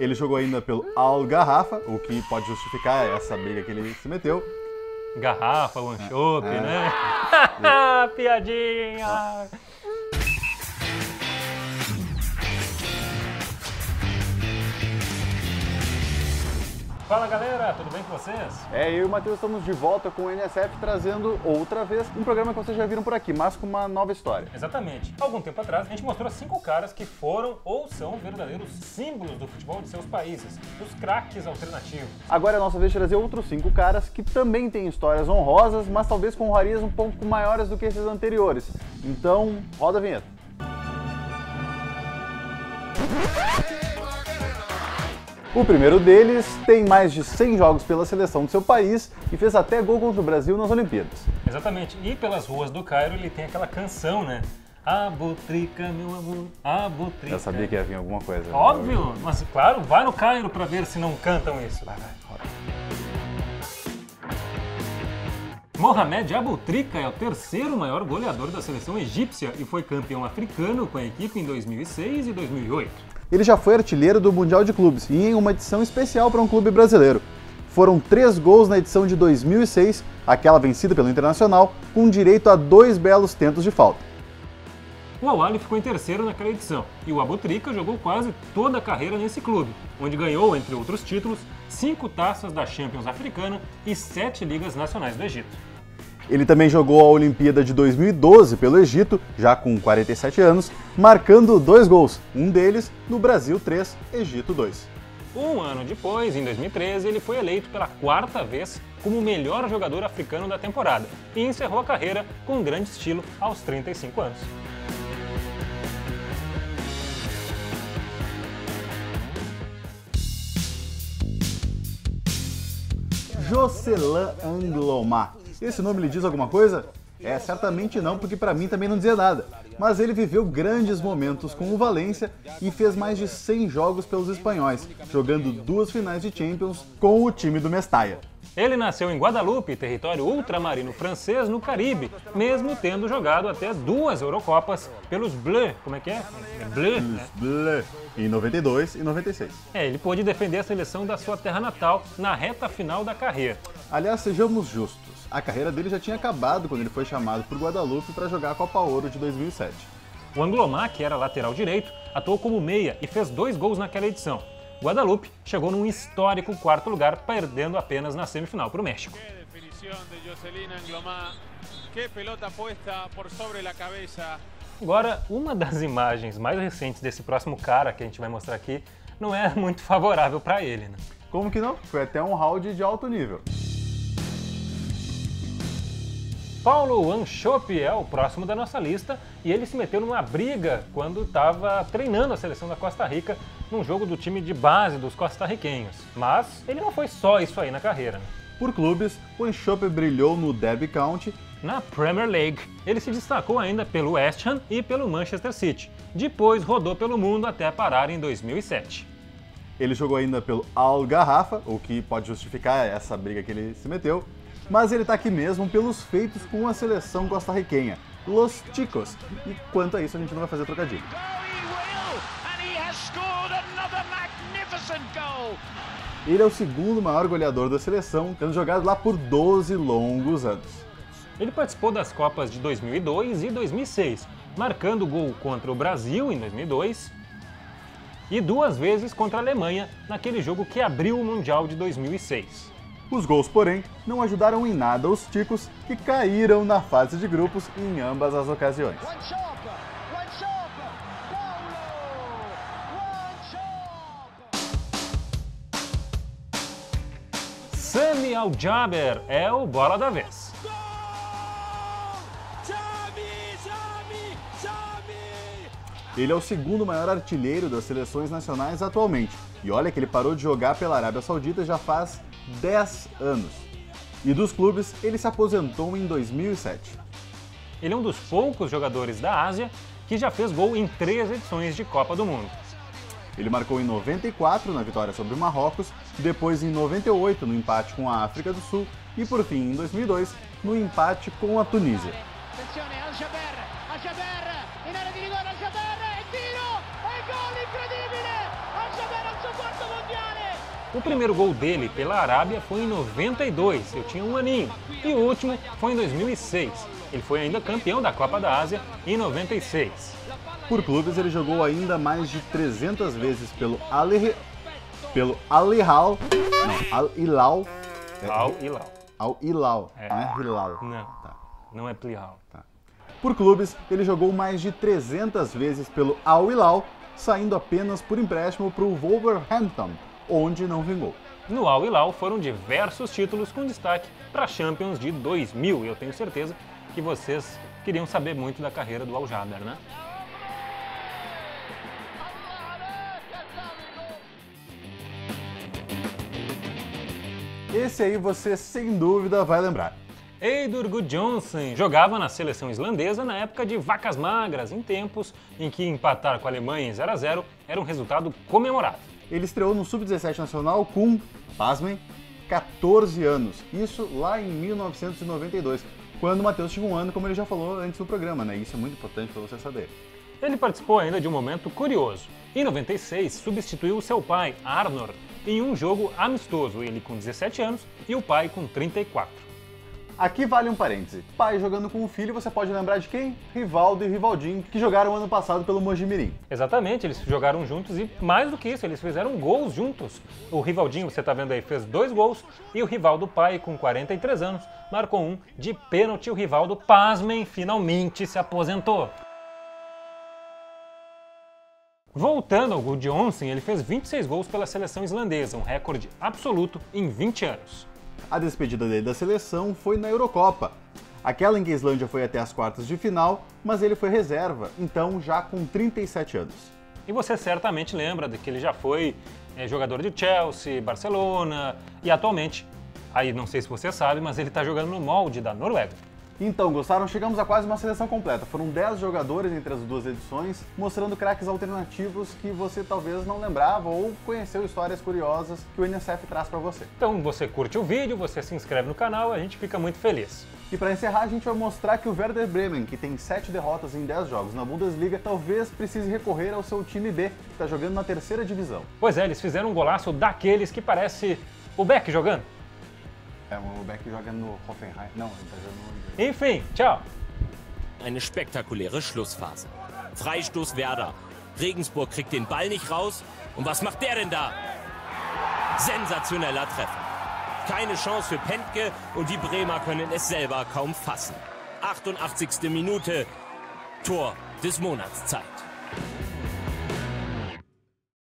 Ele jogou ainda pelo Al Garrafa, o que pode justificar essa briga que ele se meteu. Garrafa, Wanchope, né? Piadinha! Fala galera, tudo bem com vocês? Eu e o Matheus estamos de volta com o NSF trazendo outra vez um programa que vocês já viram por aqui, mas com uma nova história. Exatamente. Algum tempo atrás a gente mostrou 5 caras que foram ou são verdadeiros símbolos do futebol de seus países, os craques alternativos. Agora é a nossa vez de trazer outros 5 caras que também têm histórias honrosas, mas talvez com honrarias um pouco maiores do que esses anteriores. Então, roda a vinheta. O primeiro deles tem mais de 100 jogos pela seleção do seu país e fez até gol contra o Brasil nas Olimpíadas. Exatamente. E pelas ruas do Cairo ele tem aquela canção, né? Aboutrika, meu amor, Aboutrika. Eu sabia que ia vir alguma coisa. Óbvio, né? Mas claro, vai no Cairo pra ver se não cantam isso. Vai, vai. Mohamed Aboutrika é o terceiro maior goleador da seleção egípcia e foi campeão africano com a equipe em 2006 e 2008. Ele já foi artilheiro do Mundial de Clubes e em uma edição especial para um clube brasileiro. Foram 3 gols na edição de 2006, aquela vencida pelo Internacional, com direito a 2 belos tentos de falta. O Al-Ahly ficou em terceiro naquela edição e o Aboutrika jogou quase toda a carreira nesse clube, onde ganhou, entre outros títulos, 5 taças da Champions Africana e 7 ligas nacionais do Egito. Ele também jogou a Olimpíada de 2012 pelo Egito, já com 47 anos, marcando 2 gols, um deles no Brasil 3, Egito 2. Um ano depois, em 2013, ele foi eleito pela 4ª vez como o melhor jogador africano da temporada e encerrou a carreira com grande estilo aos 35 anos. Jocelyn Angloma. Esse nome lhe diz alguma coisa? Certamente não, porque para mim também não dizia nada. Mas ele viveu grandes momentos com o Valencia e fez mais de 100 jogos pelos espanhóis, jogando 2 finais de Champions com o time do Mestalla. Ele nasceu em Guadalupe, território ultramarino francês, no Caribe, mesmo tendo jogado até 2 Eurocopas pelos Bleus, como é que é? Bleus, né? Bleus, em 92 e 96. Ele pôde defender a seleção da sua terra natal na reta final da carreira. Aliás, sejamos justos. A carreira dele já tinha acabado quando ele foi chamado por Guadalupe para jogar a Copa Ouro de 2007. O Angloma, que era lateral direito, atuou como meia e fez 2 gols naquela edição. Guadalupe chegou num histórico 4º lugar, perdendo apenas na semifinal para o México. Que definição de Jocelyn Angloma. Que pelota posta por sobre a cabeça. Agora, uma das imagens mais recentes desse próximo cara que a gente vai mostrar aqui não é muito favorável para ele, né? Como que não? Foi até um round de alto nível. Paulo Wanchope é o próximo da nossa lista e ele se meteu numa briga quando estava treinando a seleção da Costa Rica num jogo do time de base dos costarriquenhos. Mas ele não foi só isso aí na carreira. Por clubes, Wanchope brilhou no Derby County. Na Premier League, ele se destacou ainda pelo West Ham e pelo Manchester City. Depois rodou pelo mundo até parar em 2007. Ele jogou ainda pelo Al Garrafa, o que pode justificar essa briga que ele se meteu. Mas ele está aqui mesmo pelos feitos com a seleção costarriquenha, Los Chicos, e quanto a isso a gente não vai fazer trocadilho. Ele é o segundo maior goleador da seleção, tendo jogado lá por 12 longos anos. Ele participou das Copas de 2002 e 2006, marcando gol contra o Brasil em 2002 e 2 vezes contra a Alemanha naquele jogo que abriu o Mundial de 2006. Os gols, porém, não ajudaram em nada os ticos, que caíram na fase de grupos em ambas as ocasiões. Sami Al-Jaber é o bola da vez. Ele é o segundo maior artilheiro das seleções nacionais atualmente. E olha que ele parou de jogar pela Arábia Saudita já faz 10 anos. E dos clubes, ele se aposentou em 2007. Ele é um dos poucos jogadores da Ásia que já fez gol em 3 edições de Copa do Mundo. Ele marcou em 94 na vitória sobre o Marrocos, depois em 98 no empate com a África do Sul e por fim em 2002 no empate com a Tunísia. Al-Jaber, in area di rigore, Al-Jaber, tiro, e gol incredibile! Al-Jaber al suo quarto O primeiro gol dele pela Arábia foi em 92, eu tinha um aninho, e o último foi em 2006. Ele foi ainda campeão da Copa da Ásia em 96. Por clubes, ele jogou ainda mais de 300 vezes pelo Al-Ilau. Al-Ilau. Não é Plihal. Tá. Por clubes, ele jogou mais de 300 vezes pelo Al-Ilau, saindo apenas por empréstimo para o Wolverhampton, onde não vingou. No Al-Ilau foram diversos títulos com destaque para a Champions de 2000, e eu tenho certeza que vocês queriam saber muito da carreira do Al-Jaber, né? Esse aí você, sem dúvida, vai lembrar. Eidur Gudjohnsen jogava na seleção islandesa na época de vacas magras, em tempos em que empatar com a Alemanha em 0 a 0 era um resultado comemorado. Ele estreou no Sub-17 Nacional com, pasmem, 14 anos. Isso lá em 1992, quando o Matheus tinha um ano, como ele já falou antes do programa, né? Isso é muito importante para você saber. Ele participou ainda de um momento curioso. Em 96, substituiu seu pai, Arnor, em um jogo amistoso, ele com 17 anos e o pai com 34. Aqui vale um parêntese. Pai jogando com o filho, você pode lembrar de quem? Rivaldo e Rivaldinho, que jogaram ano passado pelo Mojimirim. Exatamente, eles jogaram juntos e mais do que isso, eles fizeram gols juntos. O Rivaldinho, você tá vendo aí, fez 2 gols e o Rivaldo pai, com 43 anos, marcou um de pênalti. O Rivaldo, pasmem, finalmente se aposentou. Voltando ao Gudjohnsen, ele fez 26 gols pela seleção islandesa, um recorde absoluto em 20 anos. A despedida dele da seleção foi na Eurocopa, aquela em que a Islândia foi até as quartas de final, mas ele foi reserva, então já com 37 anos. E você certamente lembra de que ele já foi jogador de Chelsea, Barcelona e atualmente, aí não sei se você sabe, mas ele está jogando no molde da Noruega. Então, gostaram? Chegamos a quase uma seleção completa. Foram 10 jogadores entre as 2 edições, mostrando craques alternativos que você talvez não lembrava ou conheceu histórias curiosas que o NSF traz pra você. Então, você curte o vídeo, você se inscreve no canal, a gente fica muito feliz. E pra encerrar, a gente vai mostrar que o Werder Bremen, que tem 7 derrotas em 10 jogos na Bundesliga, talvez precise recorrer ao seu time B, que tá jogando na 3ª divisão. Pois é, eles fizeram um golaço daqueles que parece o Beck jogando. O Beck joga no Hoffenheim. Não, ele tá jogando no... Enfim, tchau. Eine spektakuläre Schlussphase. Freistoß Werder. Regensburg kriegt den Ball nicht raus. Und was macht der denn da? Sensationeller Treffer. Keine Chance für Pentke und die Bremer können es selber kaum fassen. 88. Minute. Tor des Monatszeit.